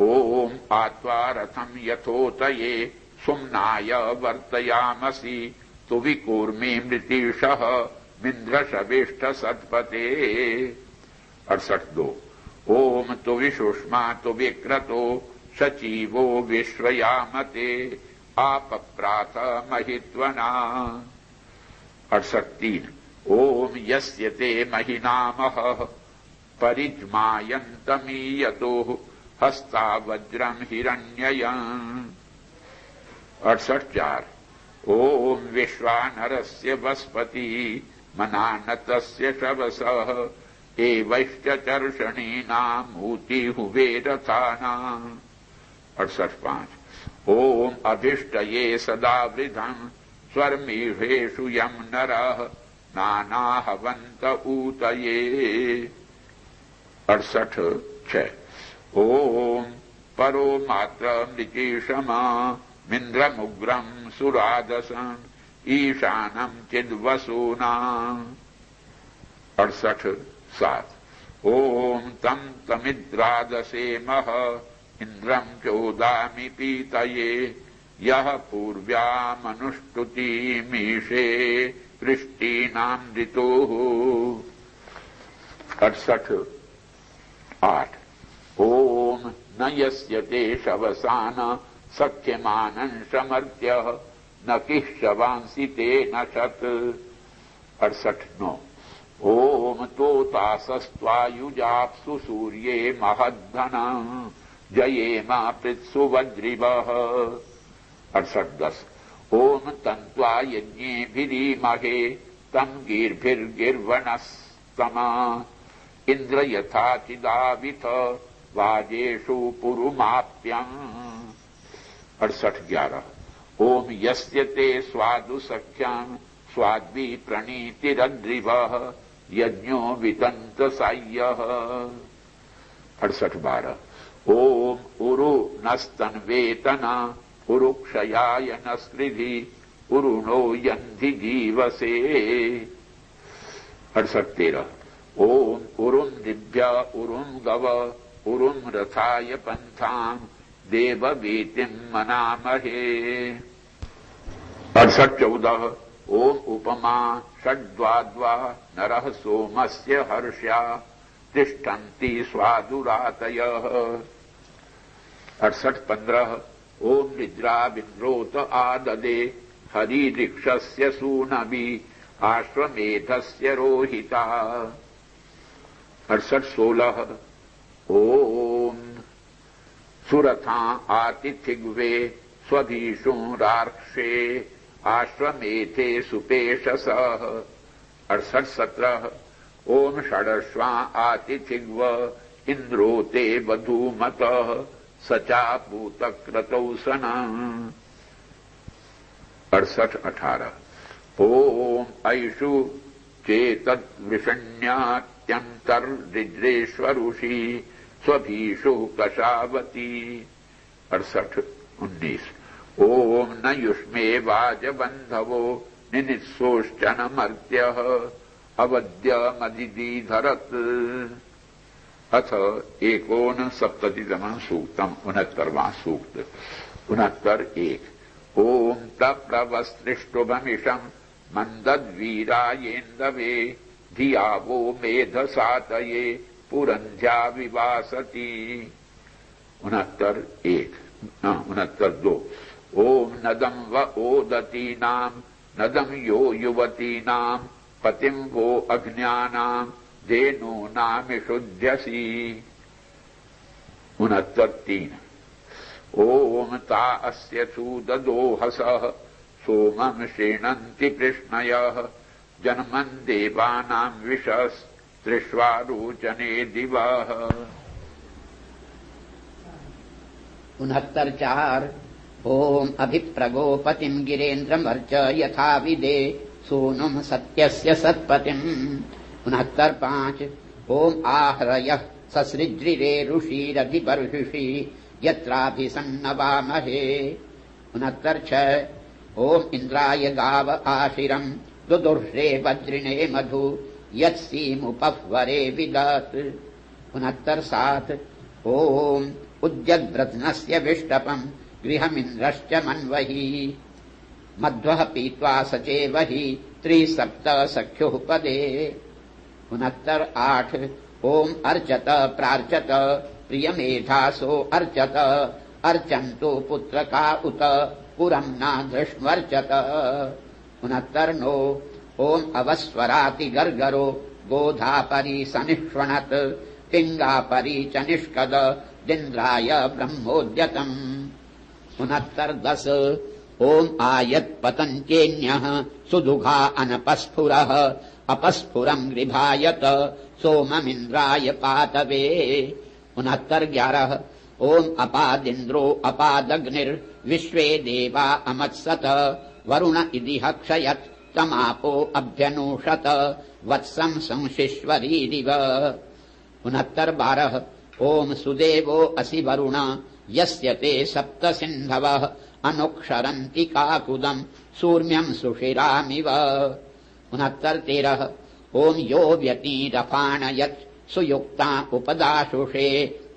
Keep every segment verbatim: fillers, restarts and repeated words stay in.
ओम पात्वा रथम यथोतये सुम्नाय वर्तयामसि तुवि कूर्मी मृतीषः विंध्रशवेष्ट सत्पते। अड़सठ दो ओम तुवि सुष्मा तुवि क्रतो सचिवो विश्वयामते आपप्राथ महित्वना। अड़सठ तीन ओम यस्य ते महिनामह परिज्मायन्तमीयतो हस्ता वज्रम हिरण्ययम्। अड़सठ चार ओम विश्वानरस्य वस्पति मनानतस्य शवसः एवश्च चर्षणीनाम् ऊती हुवे रथानाम्। अड़सठ पांच ओम अभिष्टये सदा वृद्धम् स्वर्मीषु यम नरः नाना हवंत ऊतये। अड़सठ छह ओम परो मात्र मृतीषमा मिन्द्रमुग्रम सुरादसं ईशानम चिद्वसूनाम। अड़सठ सात ओम तम तमिद्रादसे मह इंद्रम चोदामि पीतये यह पूर्व्या मनुष्टुति मीशे पृष्टीनाम दितो। अड़सठ आठ ओम न यस्य ते शवसान सख्यमानं समर्थ्य न किः शवांसि ते न शत। अड़सठ नौ ओम तोतासस्त्वायुजाप्सु सूर्ये महद्धनं जयेम पृत्सु वज्रिवः। अड़सठ दस ओम तन्त्वा यज्ञेभिरीमहे तं गीर्भिर्गिर्वणस्तमा इंद्र यथा चिदाविथ वाजेषु पुरुमाप्यम्। अड़सठ ग्यारह ओम यस्य ते स्वादु सख्यां स्वाद्वी प्रणीतिरद्रिवः यज्ञो वितंत साय्यः। अड़सठ बारह ओम उरु नस्तन्वेतना उरुक्षयाय नस्कृधि उरुणो यन्धि जीवसे। अड़सठ तेरह ओम उरुम दिव्या उरुम गव उरुम रथाय पंथां देववीतिं मनामहे। अड़सठ चौदह ओम उपमा षड्वाद्वा नरः सोमस्य हर्ष्या तिष्ठन्ति स्वादुरातयः। अड़सठ पंद्रह ओम निद्रा विद्रोत आददे हरि ऋक्षस्य सूनबी आश्वमेधस्य रोहिता। अड़सठ सोलह ओम सुरथा आतिथिग्वे स्वधीशु राक्षे आश्वमेधे सुपेशस। अड़सठ सत्रह ओम षडश्वा आतिथिग्व इंद्रोते वधूमत सचा भूतक्रतौ सना। अड़सठ अठारह ओम ऐषु चेतद्विषण्यात्यंतर्द्रेश्वरुषि स्वभीषु कशावती। अड़सठ उन्नीस ओम न युष्मे वाजबंधवो निनित्सोश्चनमर्त्यः अवद्यमदिधरत्। अथ एकोन सप्ततितमं सूक्तम् उनहत्तरवां सूक्त। उनहत्तर एक ओम तप्रवस्त्रिष्टुभमिषं मंदद्वीरायेन्दवे धिया वो मेधसातये पुरंध्या विवासती। उनहत्तर एक उनहत्तर दो ओम नदम व ओदतीनाम नदम यो युवतीनाम पतिम वो अज्ञानाम धेनु नाम शुद्ध्यसी। उनहत्तर तीन ओम ता अस्य सूददोहसः सोमं श्रीणन्ति कृष्णयः जन्मन् देवानां विशस् त्रिश्वारुचने दिवः। उनहत्तर चार ओम अभिप्रगोपतिं गिरेन्द्रमर्च यथा विदे सोनुं सत्यस्य सत्पतिम्। उनहत्तर पांच ओम आहरय ससृज्रिरे ऋषिरधिपर्षुषि यत्राभिसन्नवामहे। उनहत्तर छह ओम इंद्राय गाव आशिरम दुदुर्षे वज्रिणे मधु यत्सीमुपह्वरे विदत्। उनहत्तर सात ओम उद्यद्व्रत्नस्य विष्टपं गृहमिन्द्रश्च मन्वहि मध्वः पीत्वा सचेवहि त्रिसप्त सख्युः पदे उनहत्तर आठ ओम अर्चत प्रार्चत प्रियमेधासो अर्चत अर्चन्तो पुत्रका उत पुरं न धृष्मर्चत उनहत्तर नौ ओम अवस्वराति गर्गरो गोधापरि सनिष्वणत पिंगापरि च निष्कद दिन्द्राय ब्रह्मोद्यतम् उनहत्तर दस ओम आयत पतञ्चेन्यः सुदुघा अनपस्फुरः अपस्फुरं गृभायत सोममिन्द्राय पातवे उनहत्तर ग्यारह ओम अपादिन्द्रो अपादग्निर् विश्वे देवा अमत्सत वरुण इदिह क्षयत् तमापो अभ्यनुषत वत्सं संशिश्वरी दिव उनहत्तर बारह ओम सुदेवो असि वरुण यस्य ते सप्त सिन्धवः अनुक्षरन्ति काकुदं सूर्म्यं सुषिरामिव उनहत्तर तेरह ओम यो व्यतीरपाणयत् सुयुक्ता उपदाशुषे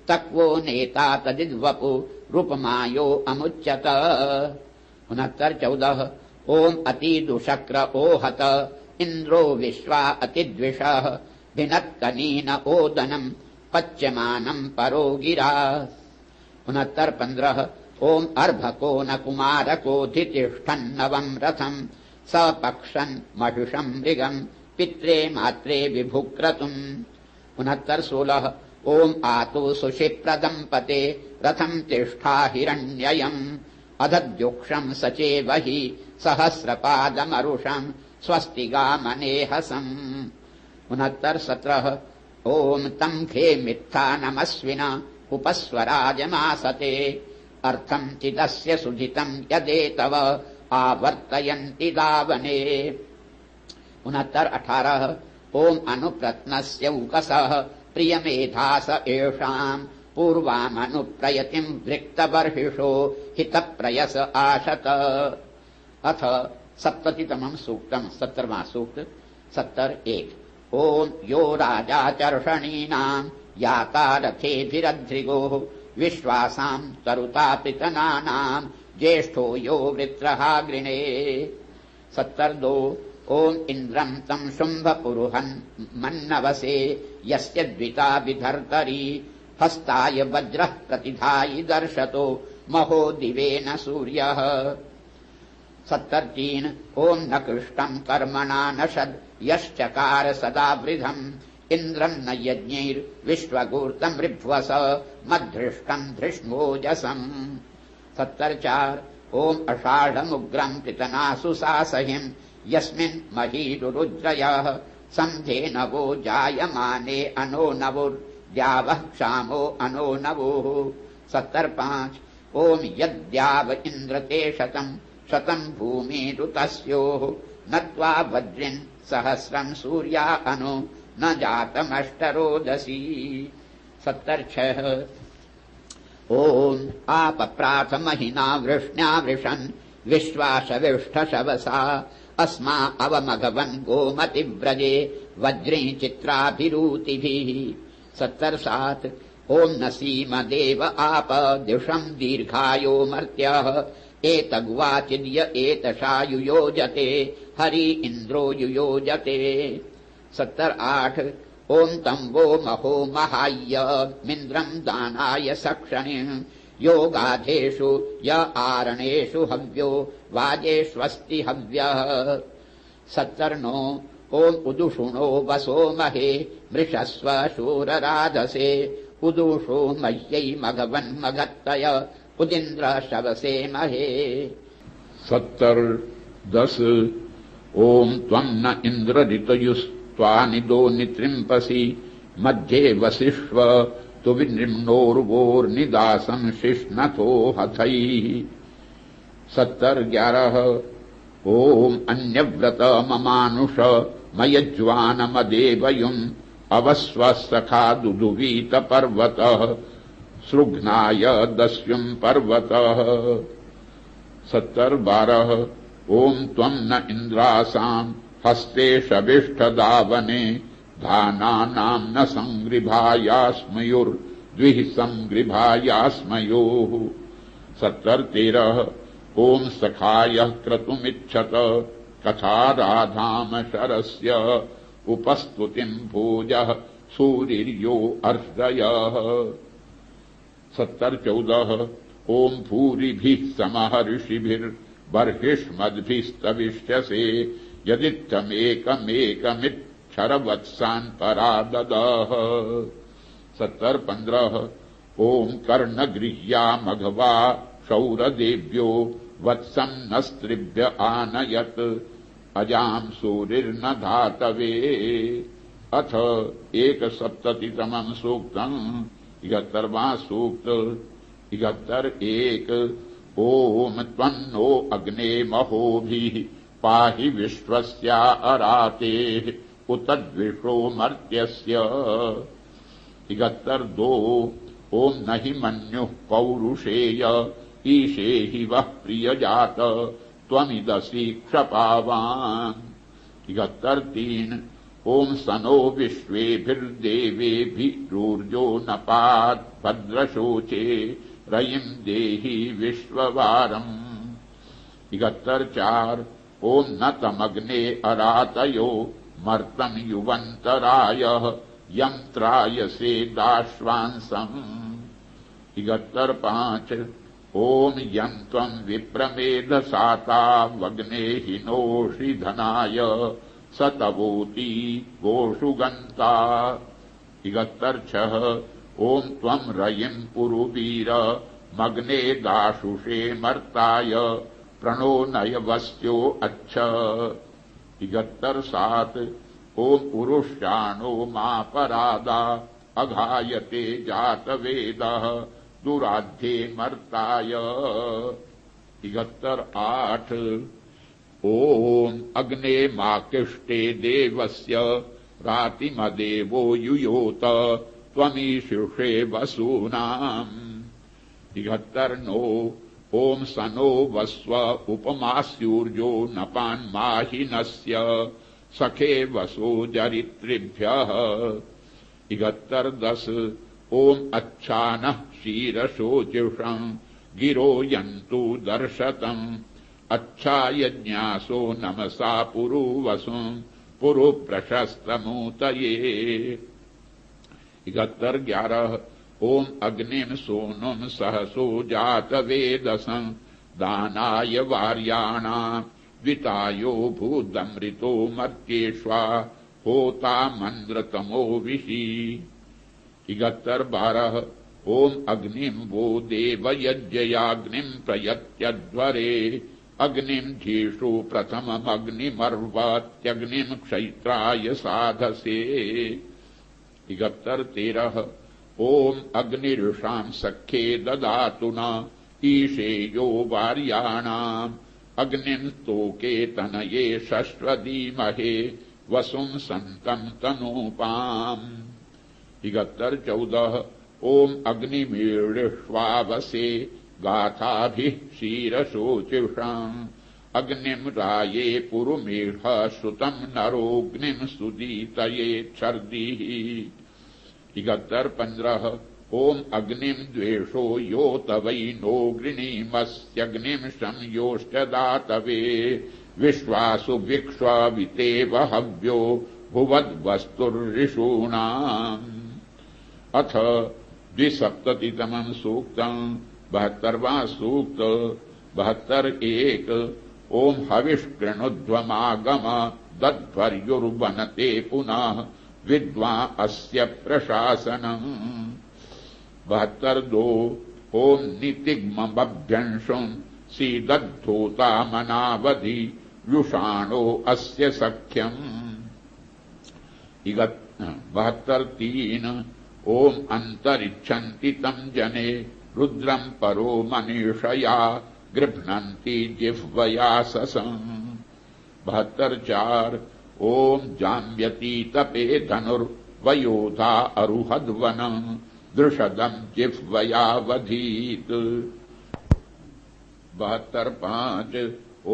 तक्वो नेता तदिद्वपु रूपमायो अमुच्यत उनहत्तर चौदह ओम अतिदुशक्र ओहत इंद्रो विश्वा अतिद्विषः भिनत्तनीन ओदनं पच्यमानं परो गिरा उनहत्तर पंद्रह ओम अर्भको न कुमारको धितिष्ठन् नवं रथं सपक्षन् महिषं मृगं पित्रे मात्रे विभुक्रतुम् उनहत्तर सोलह ओम आतो सुशिप्रदंपते रथं तिष्ठा हिरण्ययम् अधद्युक्षं सचेवहि सहस्रपादमरुषं स्वस्तिगामनेहसम् उनहत्तर सत्रह ओम तं खेमित्था नमस्विना उपस्वराजमासते अर्थं चिदस्य सुधितं यदेतव आवर्तयन्ति दावने उनहत्तर अठारह ओम अनुप्रत्नस्य उकसः प्रियमेधास एषाम् पूर्वामनुप्रयतिं वृक्तबर्हिषो हितप्रयस आशत अथ सप्ततितमं सूक्तं सत्तरवां सूक्त सत्तर एक ओम यो राजा चर्षणीनां याता रथेभिरध्रिगोः विश्वासां तरुता पितनानां ज्येष्ठो यो वृत्रहाग्रिणे सत्तर दो ओम इंद्रं तं शुम्भपुरुहन् मन्नवसे यस्य द्विता विधर्तरी हस्ताय वज्रः प्रतिधायि दर्शतो महो दिवेन सूर्यः सत्तर तीन ओम न कृष्टं कर्मणा न शद् यश्चकार सदा वृधम् इंद्रं न यज्ञैर्विश्वगूर्तं रिभ्वस मद्धृष्टं धृष्मोजसम् सत्तर चार ओम अषाढमुग्रं कृतनासु सासहिं यस्मिन् महीरुरुज्रयः सन्धे नवो जायमाने अनो नवुर् द्यावः क्षामो अनो नवोः सत्तर पांच ओम यद्याव इंद्र ते शतं शतं भूमिरुतस्योः नत्वा वज्रिन् सहस्रं सूर्या अनु न जातमष्टरोदसी सत्तर छः ओम आप प्राथमहिना वृष्ण्या वृषन् विश्वासविष्ठ शवसा अस्मा अवमघवन् गोमति व्रजे वज्री चित्राभिरूतिभिः सत्तर सात ओम नसीम देव आप दिशं दीर्घायो मर्त्यः एतग्वाचिद्य एतशा युयोजते हरि इंद्रो युयोजते सत्तर आठ ओम तंबो महो महाय्य मिन्द्रं दानाय सक्षणिं योगाधेषु य आरणेषु हव्यो वाजेष्वस्ति हव्यः सत्तर नौ ओम उदुषुणो वसो महे मृषस्व शूरराधसे उदुषो मह्यै मघवन् मघत्तय उदिन्द्र शवसे महे सत्तर दस ओम त्वं न इंद्र ऋतयुस्त्वानिदो नित्रिंपसि मध्ये वसिष्व तुवि निम्नोर्वोर्निदासं शिश्नतो हथैः सत्तर ग्यारह ओम अन्यव्रत ममानुष मयज्वानमदेवयुम् अवस्वसखा दुदुवीत पर्वतः सृघ्नाय दस्युम् पर्वतः सत्तर बारह ओम त्वं न इंद्रासाम् हस्ते शविष्ठ दावने धानानाम् न संग्रिभायास्मयुर् द्विः संगृभायास्मयो सत्तर्तेरः ओम सखाय क्रतुमिच्छत कथा राधाम शरस्य उपस्तुतिं भोजः सूरिर्यो अर्धयः। सत्तर चौदह ओम भूरिभिः समः ऋषिभिर्बर्हिष्मद्भिस्तविष्यसे यदित्थमेकमेकमिच्छरवत्सान् पराददः। सत्तर पंद्रह ओम कर्ण गृह्या मघवा शौरदेव्यो वत्सं नस्त्रिभ्य आनयत अजाम सूरिर्न धातवे। अथ एक सप्ततितमं सूक्तं इकहत्तरवां सूक्त इकहत्तर एक। ओम त्वन्नो अग्ने महोभिः पाहि विश्वस्य अरातेः उत द्विषो मर्त्यस्य। इकहत्तर दो ओम नहि मन्युः पौरुषेय ईशे हि वः प्रियजात त्वमिदसि क्षपावान्। इकहत्तर तीन ओम सनो विश्वेभिर्देवेभिरूर्जो नपात् भद्रशोचे रयिं देहि विश्ववारम्। इकहत्तर चार ओम न तमग्ने अरातयो मर्तं युवन्तरायः यं त्रायसे दाश्वांसम्। इकहत्तर पांच ओम यं त्वं विप्रमेधसाता वग्ने हिनोषि धनाय सतवोती गोषु गंता। इकहत्तर छह ओम त्वं रयिं पुरुवीर मग्ने दाशुषे मर्ताय प्रणो नयवस्यो अच्छ। इकहत्तर सात ओम पुरुषाणो मापरादा अघायते जातवेदः दुराध्ये मर्ताय। इकहत्तर आठ ओम अग्ने माकिष्टे देवस्य रातिमदेवो युयोत त्वमीशिषे वसूनाम्। इकहत्तर नौ ओम सनो वस्व उपमास्यूर्जो नपान्माहिनस्य सखे वसो जरित्रिभ्यः। इकहत्तर दस ओम अच्छानः शीरशोजुषं गिरो यन्तु दर्शतम् अच्छा यज्ञासो नमसा पुरु वसुं पुरु प्रशस्तमूतये। इकहत्तर ग्यारह ओम अग्निं सोनुं सहसो जातवेदसं दानाय वार्याणा वितायो भूदमृतो मर्त्येष्वा होता मन्द्रतमो विषि। इकहत्तर बारह ओम अग्निं वो देवयज्ञयाग्निं प्रयत्यध्वरे अग्निं धीषु प्रथममग्निमर्वात्यग्निं क्षैत्राय साधसे। इकहत्तर तेरह ओम अग्निरुषां सख्ये ददातु न ईशेयो वार्याणाम् अग्निं स्तोके तनये शश्वधीमहे वसुं सन्तं तनूपाम्। इकहत्तर चौदह ओम अग्निमीळिष्वावसे गाथाभिः क्षीरशोचिषाम् अग्निं राये पुरुमेह श्रुतं नरोऽग्निं सुदीतये छर्दिः। इकहत्तर पंद्रह ओम अग्निं द्वेषो यो तवै नो गृणीमस्यग्निं संयोश्च दातवे विश्वासु विक्ष्वाविते वहव्यो भुवद्वस्तुर्ऋषूणाम्। अथ द्विसप्ततितमं सूक्तम् बहत्तरवां सूक्त बहत्तर एक। ओम हविष्कृणुध्वमागम दध्वर्युर्वनते पुनः विद्वाँ अस्य प्रशासनम्। बहत्तर दो ओम नितिग्मभ्यंशुं सीदद्धोता मनावधि युषाणो अस्य सख्यम्। बहत्तर तीन ओम अंतरिक्षन्ति तं जने रुद्रं परो मनीषया गृह्णन्ति जिह्वया ससम्। बहत्तर चार ओम जाम्यति तपे धनुर्वयोधा अरुहद्वनं दृषदं जिह्वया वधीत्। बहत्तर पांच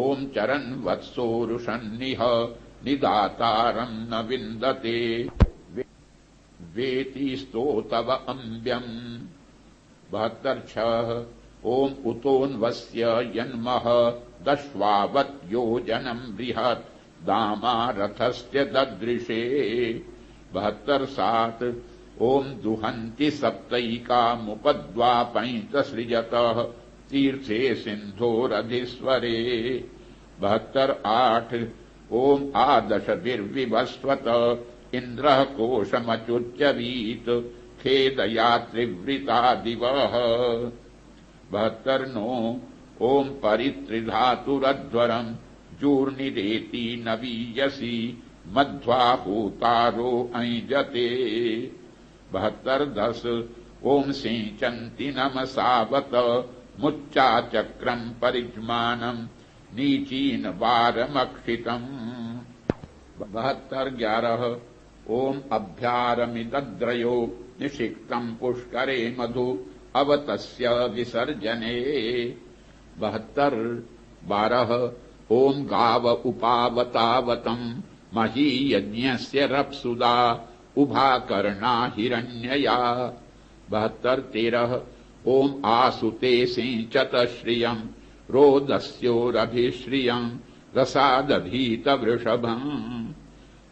ओम चरन् वत्सो रुषन्निह निदातारं न विन्दते वेति स्तोतव अम्ब्यम। बहत्तर छह ओम उतोन्वस्य यन्मह दश्वावत योजनम बृहत दामा रथस्य ददृशे। बहत्तर सात ओम दुहंति सप्तैका मुपद्वा पंचसृजतः तीर्थे सिंधोरधिस्वरे। बहत्तर आठ ओम आदश विर्विवस्वत इंद्रः कोशमचुच्चवीत खेदया त्रिवृता दिवः। बहत्तर नौ ओम परित्रिधातुरध्वरम जूर्निरेति नवीयसी मध्वा होतारो अञ्जते। बहत्तर दस ओम सिंचन्ति नमसावत मुच्चा चक्रम परिज्मानम नीचीन वारमक्षितम। बहत्तर ग्यारह ओम अभ्यारमिदद्रयो निषिक्तम पुष्करे मधु अवतस्य विसर्जने। बहत्तर बारह ओम गाव उपावतावतम मही यज्ञस्य रप्सुदा उभा कर्णा हिरण्यया। बहत्तर तेरह ओम आसुते सिंचत श्रियम रोदस्योरभिश्रियम रसादधीत वृषभम।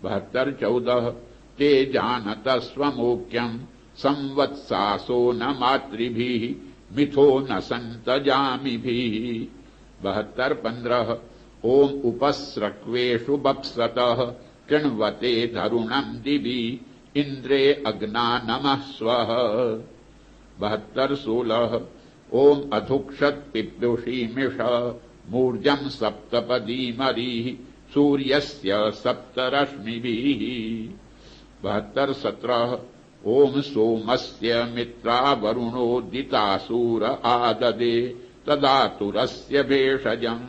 बहत्तर चौदह ते जानत स्वमोक्यम संवत्सासो न मातृभिः मिथो न संतजामिभिः। बहत्तर पंद्रह ओम उपस्रक्वेषु बप्सतः कृण्वते धरुणं दिवि इंद्रे अग्ना नमः स्वः। बहत्तर सोलह ओम अधुक्षत पिप्युषी मिष मूर्जं सप्तपदी मरीः सूर्यस्य सप्तरश्मिभिः। बहत्तर सत्रह ओम सोमस्य मित्रा वरुणो दितासूर आददे तदातुरस्य भेषजम्।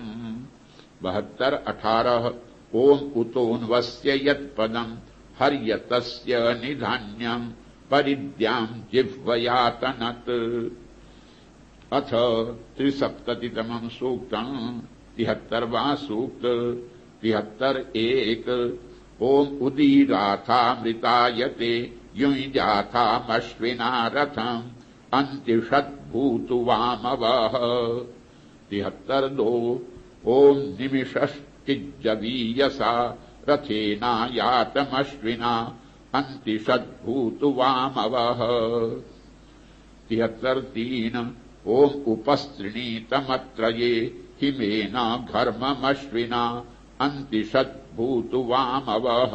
बहत्तर अठारह ओम उतोन्वस्य यत्पदम हर्यतस्य निधान्यम परिद्याम जिह्वयातनत्। अथ त्रिसप्ततितमं सूक्तं तिहत्तरवां सूक्त तिहत्तर एक ओम उदीराथामृतायते युञ्जाथामश्विना रथम् अन्तिषत् भूतु वामवः। तिहत्तर दो ओम निमिषश्चिज्जवीयसा रथेना यातमश्विना अंतिषद् भूतु वामवः। तिहत्तर तीन ओम उपस्त्रिणीतमत्रये हिमेना घर्ममश्विना अंतिषद् भूतु वामवः।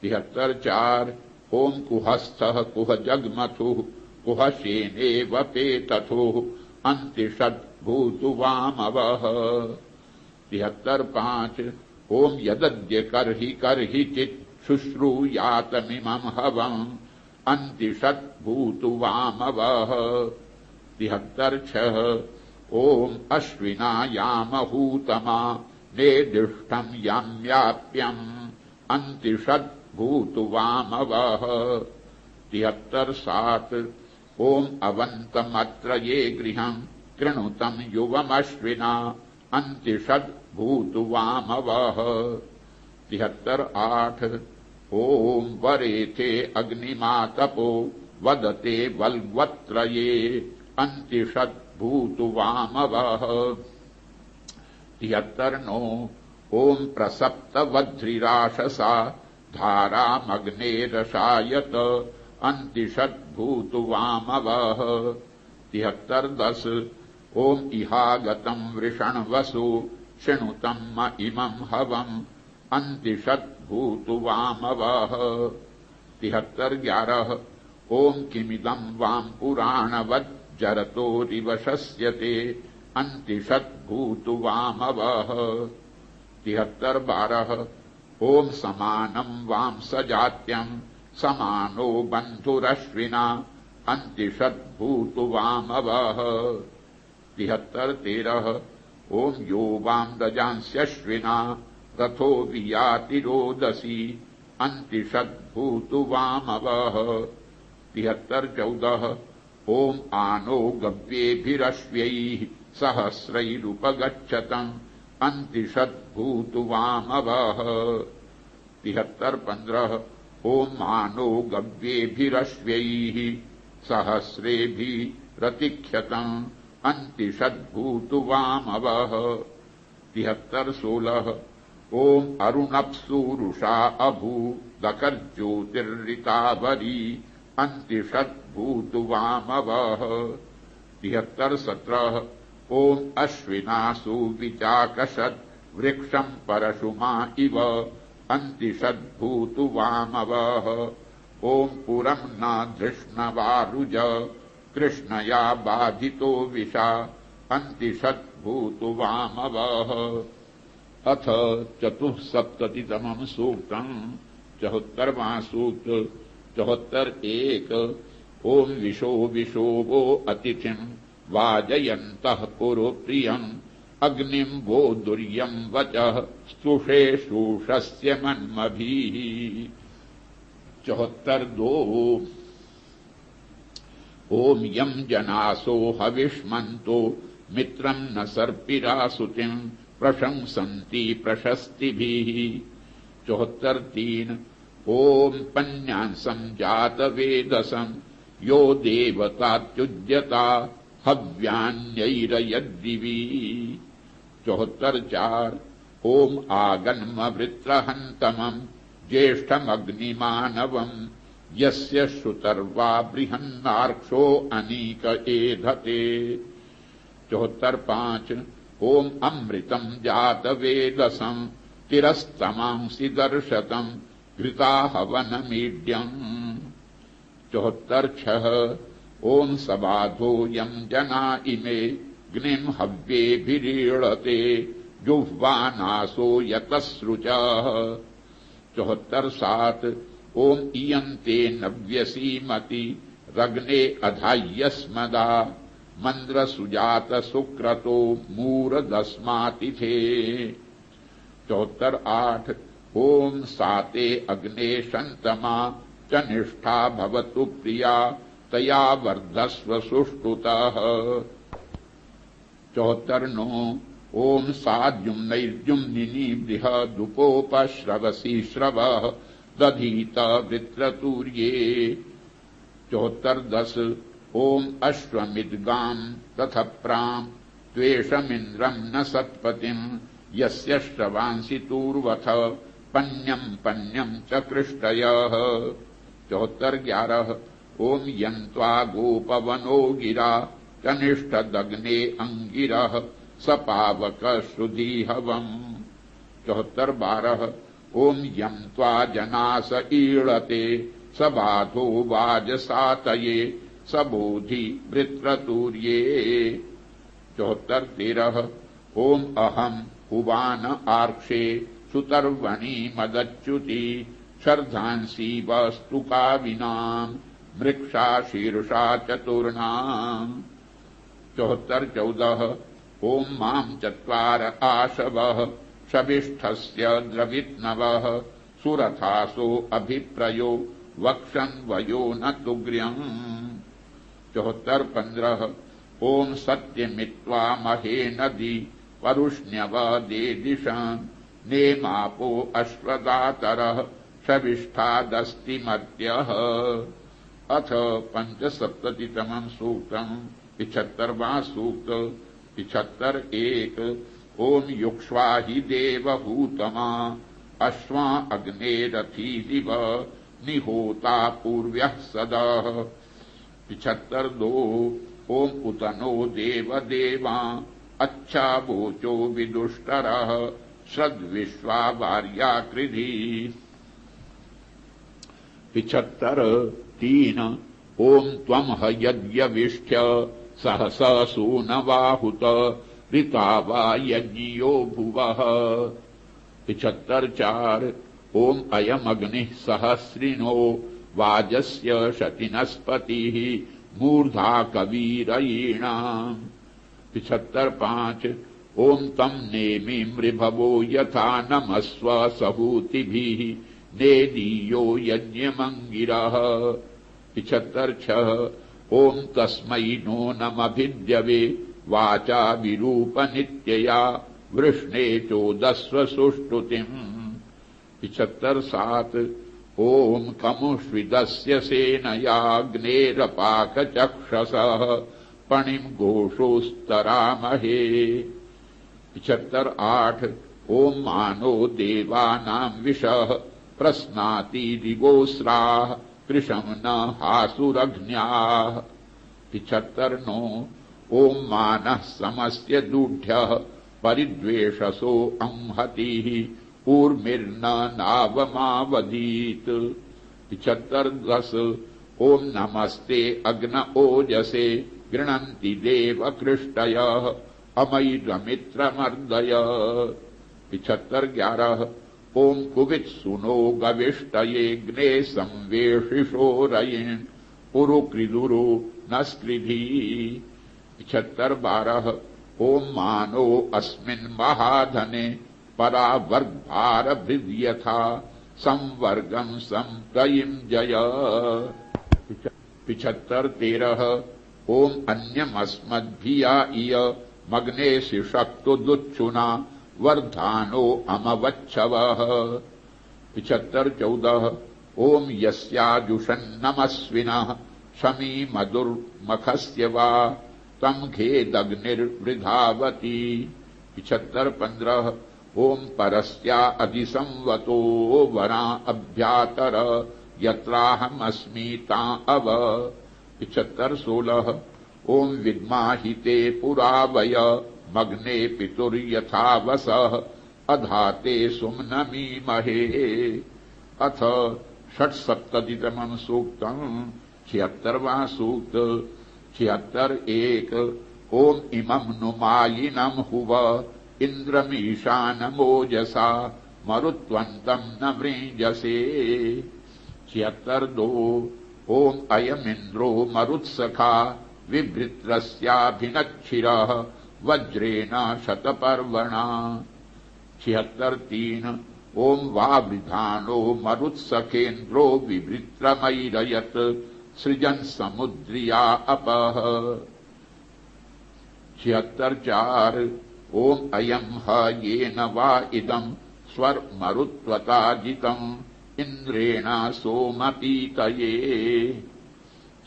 तिहत्तर चार ओम कुहस्थः कुहजग्मथुः कुहशेनेव पेतथुः अंतिषद् भूतु वामवः। तिहत्तर पांच ओम यदद्य कर्हि कर्हि चित् शुश्रूयातमिमं हवम् अंतिषत् भूतु वामवः। तिहत्तर छः ओम अश्विना यामहूतमा नेदिष्टं याम्याप्यम् अंतिषत् भूतु वामवः। तिहत्तर सात ओम अवन्तमत्र ये गृहं कृणुतं युवमश्विना अंतिषत् भूतु वामवः। तिहत्तर आठ ओम वरेथे अग्निमातपो वदते वल्वत्रये अंतिषत् भूतु वामवः। तिहत्तर नौ ओम प्रसप्तवध्रिराशसा धारामग्नेरशायत अंतिषत् भूतु वामवः। तिहत्तर दस ओम इहागतं वृषण्वसु शृणुतं म इमं हवम् अंतिषत् भूतु वामवः। तिहत्तर ग्यारह ओम किमिदं वाम पुराणवत् जरतो रिवशस्यते अंतिषत् भूतु वामवः। तिहत्तर बारह ओम समानं वाम सजात्यं समानो बंधुरश्विना अंतिषत् भूतु वामवः। तिहत्तर तेरह ओम यो वाम रजांस्यश्विना रथो वियाति रोदसी अंतिषत् भूतु वामवः। तिहत्तर चौदह ओम आनो गव्येभिरश्वैः सहस्रैरुपगच्छतम् अंतिषत् भूतु वामवः। तिहत्तर पंद्रह ओम मानो गव्येभिरश्वैः सहस्रेभिः रतिख्यतम् अंतिषद्भूतु वामवः। तिहत्तर सोलह ओम अरुणप्सु रुषा अभू दकर्ज्योतिर्रितावरी अंतिषद्भूतु वामवः। तिहत्तर सत्रह ओम अश्विनासु विचाकषत् वृक्षं परशुमा इव अंतिषद्भूतु वामवः। ओम पुरं न धृष्णवारुज कृष्णया बाधितो विषा अंतिषद्भूतु वामवः। अथ चतुःसप्ततितमं सूक्तं चौहत्तरवां सूक्त चौहत्तर एक। ओम विशो विशो वो अतिथिं वाजयन्तः कुरु प्रियम् अग्निं वो दुर्यं वचः स्तुषे शूषस्य मन्मभिः। चौहत्तर दो ओम यम जनासो हविष्मन्तो मित्रं न सर्पिरासुतिं प्रशंसन्ति प्रशस्तिभिः। चौहत्तर तीन ओम पन्यांसं जातवेदसं यो देवतात्युज्यता हव्यान्यैरयद्दिवी। चौहत्तर चार ओम आगन्म वृत्रहन्तमं ज्येष्ठमग्निमानवम् यस्य श्रुतर्वा बृहन्नार्क्षो अनीक एधते। चौहत्तर पांच ओम अमृतम जातवेदसं तिरस्तमांसि दर्शतम घृताहवनमीड्यं। चौहत्तर छह ओम सबाधोऽयं जना इमे ग्निं हव्येभिरीळते जुह्वानासो यतस्रुचः। चौहत्तर सात ओम इयंते नव्यसीमति रग्ने अधायस्मदा मंद्र सुजात सुक्रतो मूरदस्मातिथे। चौहत्तर आठ ओम साते अग्ने शंतमा च निष्ठा भवतु प्रिया तया वर्धस्व सुष्टुतः। चौहत्तर नौ ओम साद्युम्नैर्जुम्निनी बृहदुपोपश्रवसी श्रवः दधीता वृत्रतूर्ये। चौहत्तर दस ओम अश्वमिद्गाम तथ प्राम त्वेषमिन्द्रम न सत्पतिम यस्य श्रवांसि तूर्वथ पन्यम पन्यम च कृष्टयः। चौहत्तर ग्यारह ओम यंत्वा गोपवनो गिरा कनिष्ठदग्ने अंगिरः सपावक श्रुधीहवम्। चौहत्तर बारह ओम यं त्वा जनास ईळते स बाधो वाजसातये स बोधि वृत्रतूर्ये। चौहत्तर तेरह ओम अहम हुवान आर्क्षे सुतर्वणी मदच्युति शर्धांसी वस्तु काविनाम मृक्षा शीर्षा चतुर्णाम। चौहत्तर चौदह ओम माम चत्वार आशवः शविष्ठस्य द्रवित्नवः सुरथासो अभिप्रयो वक्षं वयो न तुग्र्यम्। चौहत्तर पंद्रह ओम सत्यमित्वा महे नदी परुष्ण्यव दे दिशान् नेमापो अश्वदातरः शविष्ठादस्तिमत्यः। अथ पंचसप्ततितमं सूक्तम् पिछत्तरवां सूक्त पिछत्तर एक। ओम युक्ष्वा हि देवहूतमा अश्वा अग्ने रथी दिव निहोता पूर्व्यः सदः। पिछत्तर दो ओम उतनो देवदेवा अच्छा वोचो विदुष्टरः श्रद्विश्वा वार्या कृधि। पिछत्तर तीन ओम त्वं ह यद्यविष्ठ्य सहसा सूनवाहुत ऋतावा यज्ञियो भुवः। पिछत्तर चार ओम अयम अग्निः सहस्रिणो वाजस्य शतिनस्पतिः मूर्धा कवीरयीणाम्। पिछत्तर पांच ओम तम नेमि मृभवो यथा नमस्व सहूतिभिः नेदीयो यज्ञमंगिरः। पिछत्तर छह ओम तस्मै नो नमभिद्यवे वाचा विरूप नित्यया वृष्णे चोदस्व सुष्टुतिम्। पिछत्तर सात ओम कमुष्विदस्य सेनयाग्नेरपाकचक्षसः पणिम घोषोस्तरामहे। पिछहत्तर आठ ओम मानो देवानां विषः प्रस्नाति दिगोस्राः कृशमनः हासुरघ्न्याः। पिछहत्तर नौ ओम मानः समस्य दूढ्यः परिद्वेषसो अंहतिः ऊर्मिर्न नावमावधीत। पिछहत्तर दस ओम नमस्ते अग्न ओजसे गृणन्ति देव कृष्टयः अमयि रमित्रमर्दय। पिछहत्तर ग्यारह ओम कुवित् सुनो गविष्टये ग्ने संवेशिशोरयेन् पुरुकृदुरु नस्कृधि। पिछहत्तर बारह ओम मानो अस्मिन् महाधने परावर्भार भृद्यथा संवर्गम संप्रयिम जय। पिछहत्तर तेरह ओम अन्यमस्मद्भिया इय मग्ने शिशक्तो दुच्छुना वर्धानो अमवच्छवः। पिछहत्तर चौदह ओम यस्याजुषन्नमस्विनः शमी मधुर्मखस्य वा तम खेदग्निर्वृधावती। पिछहत्तर पंद्रह ओम परस्या अधिसंवतो वरा अभ्यातर यत्राहमस्मीता अव। पिछहत्तर सोलह ओम विद्माहिते पुरावय मग्ने पितुर्यथावसः अधाते सुम्नमी महे। अथ षट्सप्ततितमं सूक्तं छिहत्तरवां सूक्त। छिहत्तर एक ओम इमं नुमायिनं हुव इंद्रमीशानमोजसा मरुत्वंतं न वृंजसे। छिहत्तर दो ओम अयमिंद्रो मरुत्सखा विभृत्रस्याभिनच्छिरः वज्रेण शतपर्वणा। छिहत्तर तीन ओम वावृधानो मरुत्सखेन्द्रो विभृत्रमैरयत् सृजन् समुद्रिया अपः। छिहत्तर चार ओम अयम ह येन वा इदं स्वर मरुत्वताजितं इंद्रेण सोमपीतये।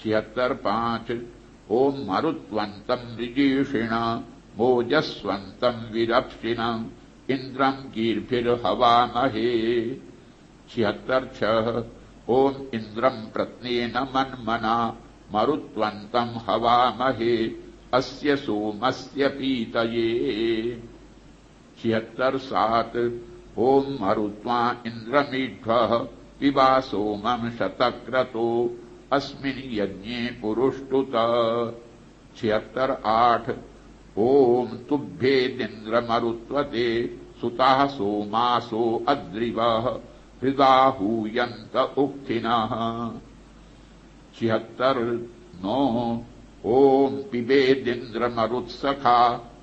छिहत्तर पांच ओम मरुत्वन्तं ऋजीषिणा मोजस्वन्तं विरप्सिनं इंद्रं गीर्भिर्हवामहे। छिहत्तर छः ओम इंद्रं प्रत्नेन मन्मना मरुत्वन्तं हवामहे अस्य सोमस्य पीतये। छिहत्तर सात ओम मरुत्वा इंद्रमीढ्वः पिबा सोमं शतक्रतो अस्मिन् यज्ञे पुरुष्टुतः। छिहत्तर आठ ओम तुभ्येदिन्द्र मरुत्वते सुताः सोमासो अद्रिवः हृदा हूयन्त उक्थिनः। छिहत्तर नौ ओम पिबेदिन्द्र मरुत्सखा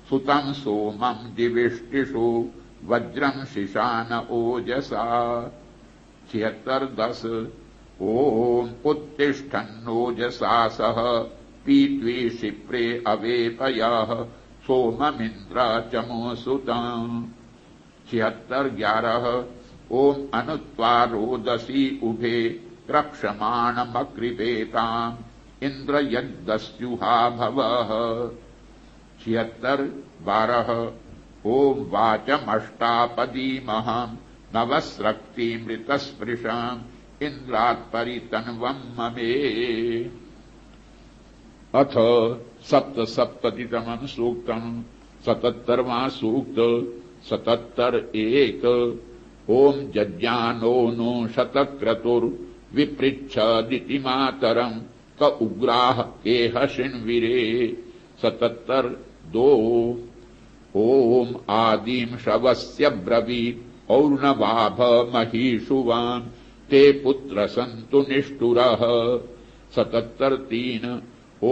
सुतं सोमं दिविष्टिषु वज्रं शिशान ओजसा। छिहत्तर दस ओम उत्तिष्ठन्नोजसा सह पीत्वी क्षिप्रे अवेपयः सोममिन्द्र चमोसुतं। छिहत्तर ग्यारह ओम अनुत्वा रोदसी उभे क्रक्षमाणमकृपेताम् इंद्र यद्दस्युहा भवः। छिहत्तर बारह ओम वाचमष्टापदीमहं नवस्रक्तिमृतस्पृशं इंद्रात्परितन्वं ममे। अथ सप्तसप्ततितमं सूक्तं सतत्तरवां सूक्त। सतत्तर एक ओम जज्ञानो नो शतक्रतुर्विपृच्छदिति मातरम् क उग्राह केह शिन्वीरे। सतत्तर दो ओम आदिम शवस्य ब्रवीत और्णवाभ महीषुवान ते पुत्र संतु निष्ठुरः। सतत्तर तीन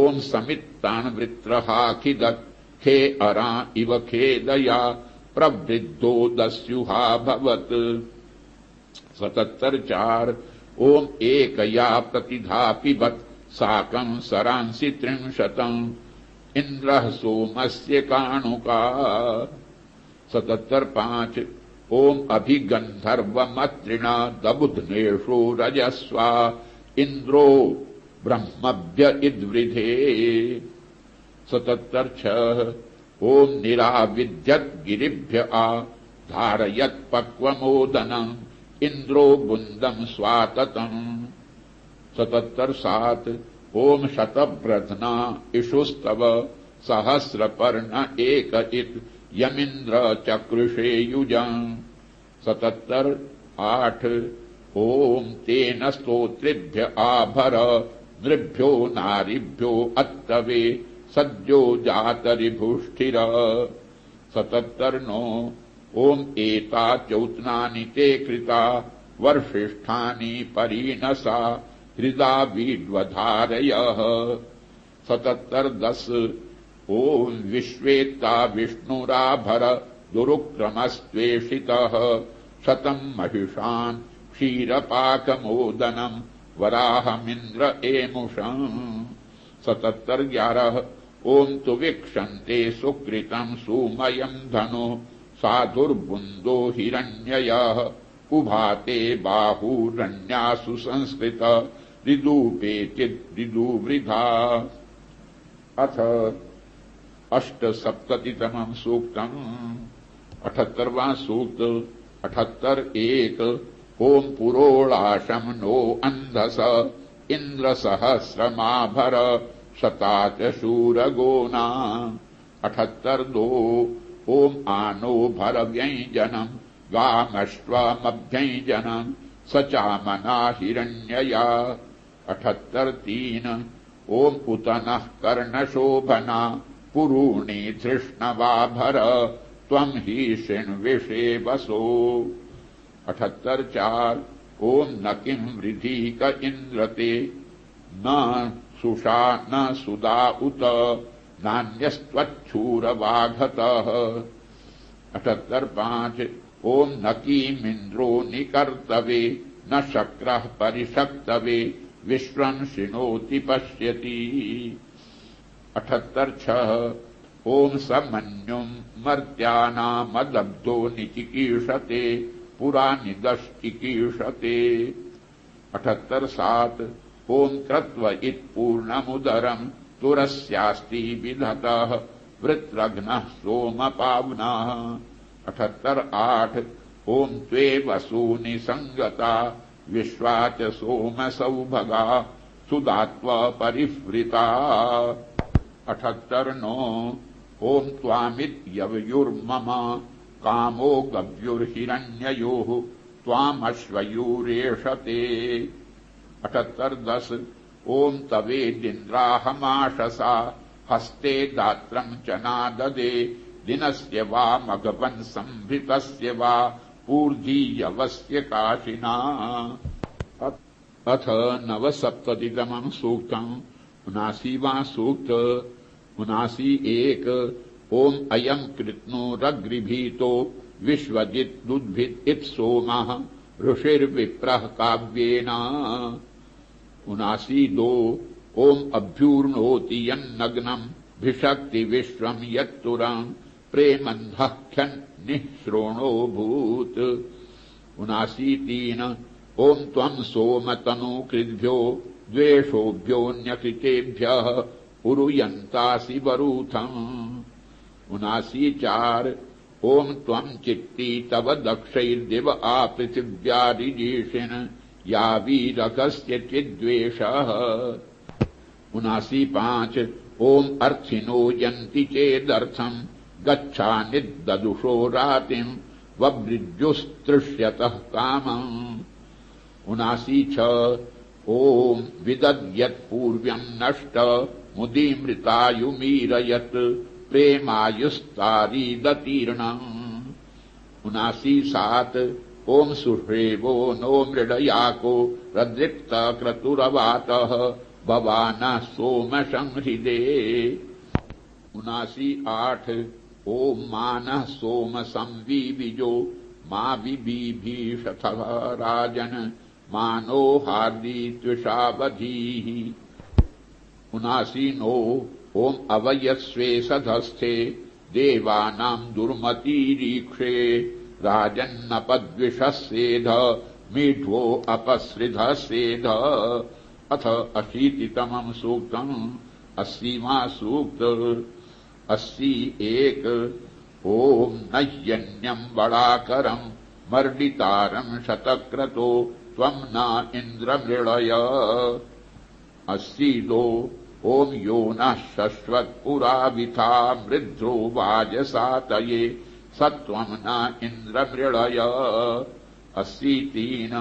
ओम समित्तान वृत्रहाखिदत् खे अरा इव खेदया प्रवृद्धो दस्युहा भवत्। सतत्तर चार ओम एकया प्रतिधा पिबत् साकं सरांसि त्रिंशतं इंद्रः सोमस्य काणुका। सतत्तर पांच ओम अभिगंधर्वमत्रिणा दबुध्नेषु रजस्वा इंद्रो ब्रह्मभ्य इद्वृधे सतत्तर छह ओम निराविद्यत गिरिभ्य आ धारयत पक्वमोदनं इंद्रो बुंदम स्वाततम सतत्तर सात ओम शतव्रतना इषुस्तव सहस्रपर्ण एक इत यमिंद्र चक्रुषे युजं सतत्तर आठ ओम तेन स्तोतृभ्य आभर नृभ्यो नारीभ्यो अत्तवे सद्यो जातरिभुष्ठिर सतत्तर नो ओम एता चौत्नानि ते कृता वर्षिष्ठानि परीणसा हृदा वीड्वधारय सतत्तर दस ओम विश्वेत्ता विष्णुराभर दुरुक्रमस्वेषितः शतं महिषान् क्षीरपाकमोदनं वराहमिन्द्र एमुषम् सतत्तर ग्यारह ओम तु विक्षन्ते सुकृतं सुमयं धनु साधुर्बुन्दो हिरण्ययः उभाते बाहुरण्यासु संस्कृत ऋदूपे चित् ऋदुवृधा अथ अष्टसप्ततितमं सूक्तम् अठत्तरवां सूक्त अठत्तर एक ओम पुरोलाशम नो अंधस इंद्र सहस्रमाभर शताच शूरगोना अठत्तर दो ओम आनो भर व्यंजनम गामश्वामभ्यंजनम सचामना हिरण्यया अठत्तर तीन ओम पुतनः कर्णशोभना पुरूणी धृष्णवाभर त्वं हि शृण्विषे वसो अठत्तर चार ओम न किं वृद्धि क इंद्रते न सुषा न सुदा उत नान्यस्त्वच्छूरवाघतः अठत्तर पांच ओम न किमिन्द्रो निकर्तवे न शक्रः परिशक्तवे विश्वं शृणोति पश्यति अठत्तर छह ओम समन्युम मर्त्यानामदब्धो निचिकीर्षते पुरा निदश्चिकीर्षते अठत्तर सात ओम कृत्व इत्पूर्णमुदरम तुरस्यास्ति विधतः वृत्रघ्नः सोमपावनः अठत्तर आठ ओम त्वे वसूनि संगता विश्वाच सोम सौभगा सुदात्वा परिवृता अठत्तर नो ओम तामितुर्म कामो गव्युर्हिण्यो तामश्वयूरेशते अठत्तर दस ओम तवेदिंद्राहमाशसा हस्ते दात्रं च नाददे दिनस्य वा मघवन् संभृतस्य वा पूर्धीयवस्य काशिना अथ नवसप्ततितमं सूक्तम् उनासीवां सूक्त उनासी एक ओम अयम कृत्नो रग्रिभीतो विश्वजित दुद्भित इत सोमः ऋषिर्विप्रः काव्येन उनासी दो ओम अभ्यूर्णोति यन्नग्नं भिषक्ति विश्वं यत्तुरं प्रेमन्धः ख्यन् निःश्रोणो भूत् उनासी तीन ओम त्वं सोम तनु कृद्भ्यो द्वेषोभ्योऽन्यकृतेभ्यः उरुयन्तासि वरूथम् उनासी चार ओम त्वं चित्ती तव दक्षैर्दिव आ पृथिव्या ऋजीषिन् यावीरकस्य चिद्वेषः उनासी पांच ओम अर्थिनो यन्ति चेदर्थं गच्छानिद्ददुषो रातिं ववृज्जुस्तृष्यतः कामम् उनासी छः ओम विदद्यत् पूर्व्यं नष्ट मुदीमृतायुमीरयत प्रेमायुस्तारीदतीर्णम् उनासी सात ओम सुषेवो नो मृडयाको रद्रिक्त क्रतुरवातः भवानः सोम संहृदे उनासी आठ ओम मानः सोम संवीबिजो मा विबीभीषथः राजन् मानो हार्दी त्विषावधी उनासी नो ओम अवयस्वे सधस्थे देवानां दुर्मती रीक्षे राजन्नपद्विष सेध मीढ्वो अपसृध सेध। अथ अशीतितमं सूक्तम् अस्सीमा सूक्त अस्सी एक। ओम नय्यन्यं बड़ाकरं मर्डितारं शतक्रतो त्वं न इंद्र मृळय। अस्सी दो। ओम यो नः शश्वत्पुरा विथा मृद्रो वाजसातये सत्वं न इंद्र मृळय। अस्सी तीन।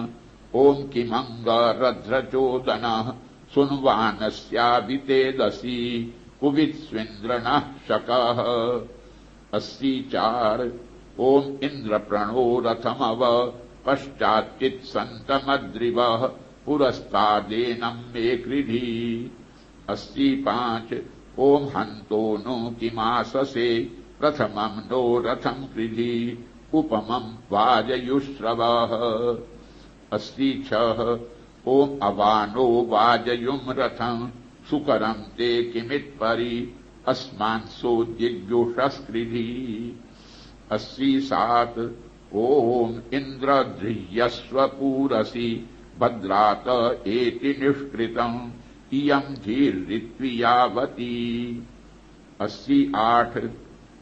ओम किमंग रध्रचोदनः सुन्वानस्याभितेदसी कुवित्स्विन्द्रनः शकः। अस्सी चार। ओम इंद्र प्रणो रथमव पश्चात्चित्सन्तमद्रिवः पुरस्तादेनं मे कृधि। अस्सी पांच। ओम हंतो नो किमाससे प्रथमं नो रथं कृधि उपमं वाजयुश्रवः। अस्सी छः। ओम अवानो वाजयुम रथं सुकरं ते किमित्परि अस्मान्सो दिग्युषस्कृधि। अस्सी सात। ओम इंद्र धृह्यस्व पूरसि भद्रात एति निष्कृतं इयं धीर्रित्वियावती। अस्सी आठ।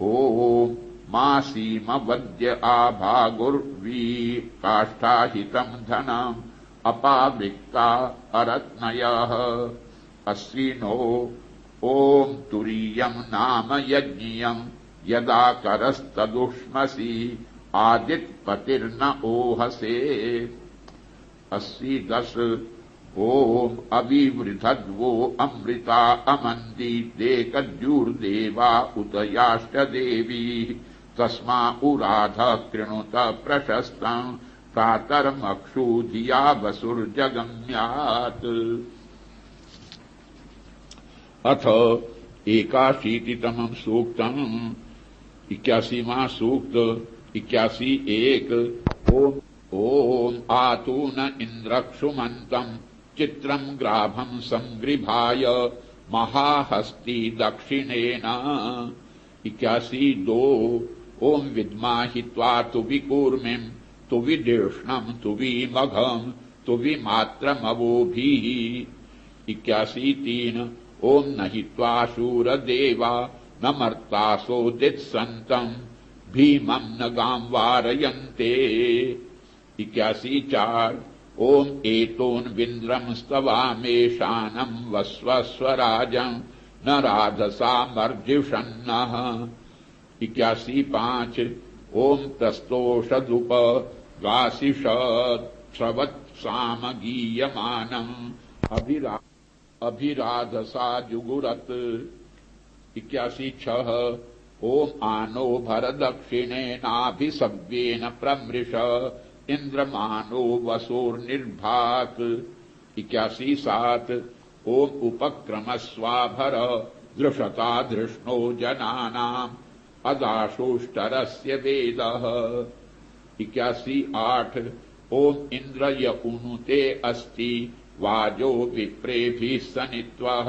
ओम मासीम वद्य आभागुर्वी काष्ठाहितं धनम् अपाविक्ता अरत्नयः। अस्सी नो। ओम तुरीयं नाम यज्ञियं यदा करस्तदुष्मसि आदित्पतिर्न ओहसे। अस्सी दश। ओम अविवृधद्वो अमृता अमंदी देकद्युर्देवा उदयाश्च देवी तस्मा उराध कृणुत प्रशस्तं प्रातर्मक्षु धिया वसुर्जगम्यात्। अथ एकाशीतितमं सूक्तम् इक्यासीमा सूक्त इक्यासी एक। ओम ओम आतून इन्द्रक्षुमन्तम् चित्रं ग्राभं संगृभाय महाहस्ती दक्षिणेन। इक्यासी दो। ओम विद्माहि त्वा तुवि कूर्मिं तुवि देष्णं तुवि मघं तुवि मात्रमवोभिः। इक्यासी तीन। ओम नहि त्वा शूरदेवा न मर्तासो दित्सन्तं भीमं न गां वारयन्ते। इक्यासी चार। ओम एतोन्विन्द्रं स्तवामेशानं वस्वस्वराजं न राधसा मर्जिषन्नः। इक्यासी पांच। ओम प्रस्तोषदुप गासिषत्स्रवत्साम गीयमानम् अभिरा अभिराधसा जुगुरत। इक्यासी छः। ओम आनो भरदक्षिणेनाभिसव्येन प्रमृश इंद्रमानो वसोर्निर्भाक। इक्यासी सात। ओम उपक्रमस्वाभर दृशता धृष्णो जनानाम् अदाशोष्टरस्य वेदः। इक्यासी आठ। ओम इंद्रय उनुते अस्ति वाजो विप्रेभिः सनित्वः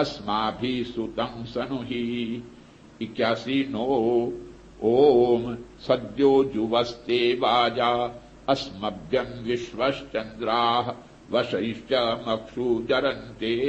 अस्माभिः सुतं सनुहि। इक्यासी नौ। ओम सद्यो जुवस्ते वाजा अस्मभ्यं विश्वश्चन्द्राः वशैश्च मक्षु जरन्ते।